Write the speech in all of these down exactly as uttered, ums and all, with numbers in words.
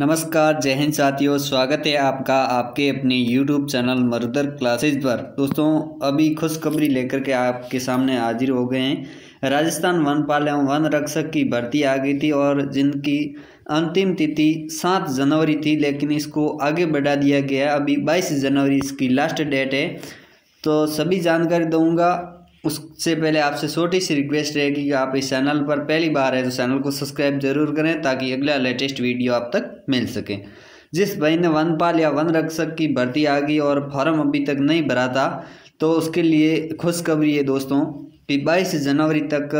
नमस्कार, जय हिंद साथियों। स्वागत है आपका आपके अपने यूट्यूब चैनल मरुधर क्लासेस पर। दोस्तों, अभी खुशखबरी लेकर के आपके सामने हाजिर हो गए हैं। राजस्थान वनपाल एवं वन रक्षक की भर्ती आ गई थी और जिनकी अंतिम तिथि सात जनवरी थी, लेकिन इसको आगे बढ़ा दिया गया। अभी बाईस जनवरी इसकी लास्ट डेट है। तो सभी जानकारी दूँगा, उससे पहले आपसे छोटी सी रिक्वेस्ट रहेगी कि आप इस चैनल पर पहली बार है तो चैनल को सब्सक्राइब जरूर करें ताकि अगला लेटेस्ट वीडियो आप तक मिल सके। जिस भाई ने वनपाल या वन रक्षक की भर्ती आ गई और फॉर्म अभी तक नहीं भरा था, तो उसके लिए खुशखबरी है दोस्तों कि बाईस जनवरी तक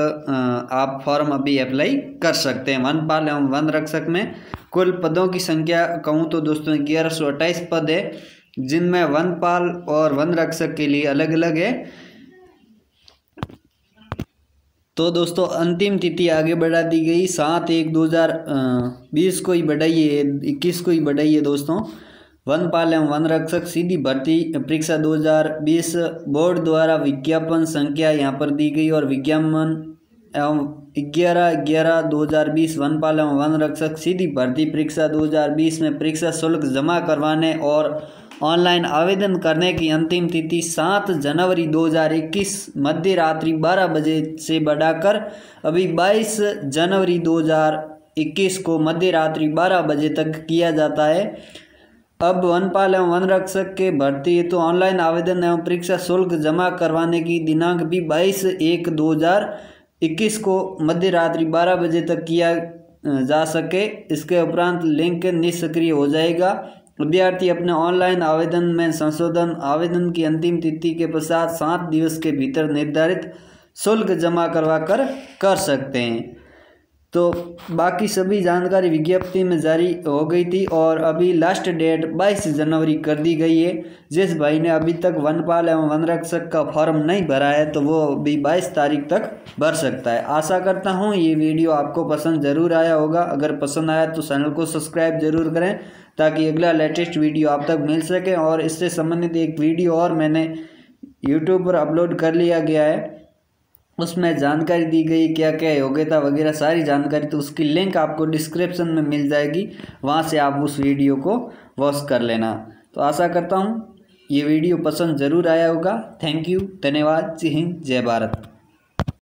आप फॉर्म अभी अप्लाई कर सकते हैं। वनपाल एवं वन रक्षक में कुल पदों की संख्या कहूँ तो दोस्तों ग्यारह सौ अट्ठाईस पद है, जिनमें वनपाल और वन रक्षक के लिए अलग अलग है। तो दोस्तों, अंतिम तिथि आगे बढ़ा दी गई, सात एक दो हज़ार बीस को ही बढ़ाई है, इक्कीस को ही बढ़ाई है। दोस्तों, वनपाल एवं वन रक्षक सीधी भर्ती परीक्षा दो हज़ार बीस बोर्ड द्वारा विज्ञापन संख्या यहाँ पर दी गई और विज्ञापन एवं ग्यारह ग्यारह दो हज़ार बीस वनपाल एवं वन रक्षक सीधी भर्ती परीक्षा दो हज़ार बीस में परीक्षा शुल्क जमा करवाने और ऑनलाइन आवेदन करने की अंतिम तिथि सात जनवरी दो हज़ार इक्कीस मध्य रात्रि बारह बजे से बढ़ाकर अभी बाईस जनवरी दो हज़ार इक्कीस को मध्य रात्रि बारह बजे तक किया जाता है। अब वनपाल एवं वन रक्षक के भर्ती हेतु तो ऑनलाइन आवेदन एवं परीक्षा शुल्क जमा करवाने की दिनांक भी बाईस एक दो हज़ार इक्कीस को मध्य रात्रि बारह बजे तक किया जा सके। इसके उपरांत लिंक निष्क्रिय हो जाएगा। विद्यार्थी अपने ऑनलाइन आवेदन में संशोधन आवेदन की अंतिम तिथि के पश्चात सात दिवस के भीतर निर्धारित शुल्क जमा करवा कर कर सकते हैं। तो बाकी सभी जानकारी विज्ञप्ति में जारी हो गई थी और अभी लास्ट डेट बाईस जनवरी कर दी गई है। जिस भाई ने अभी तक वनपाल एवं वन रक्षक का फॉर्म नहीं भरा है तो वो भी बाईस तारीख तक भर सकता है। आशा करता हूँ ये वीडियो आपको पसंद ज़रूर आया होगा। अगर पसंद आया तो चैनल को सब्सक्राइब जरूर करें ताकि अगला लेटेस्ट वीडियो आप तक मिल सके। और इससे संबंधित एक वीडियो और मैंने यूट्यूब पर अपलोड कर लिया गया है, उसमें जानकारी दी गई क्या क्या योग्यता वगैरह सारी जानकारी, तो उसकी लिंक आपको डिस्क्रिप्शन में मिल जाएगी, वहाँ से आप उस वीडियो को वॉच कर लेना। तो आशा करता हूँ ये वीडियो पसंद ज़रूर आया होगा। थैंक यू, धन्यवाद। जय हिंद, जय भारत।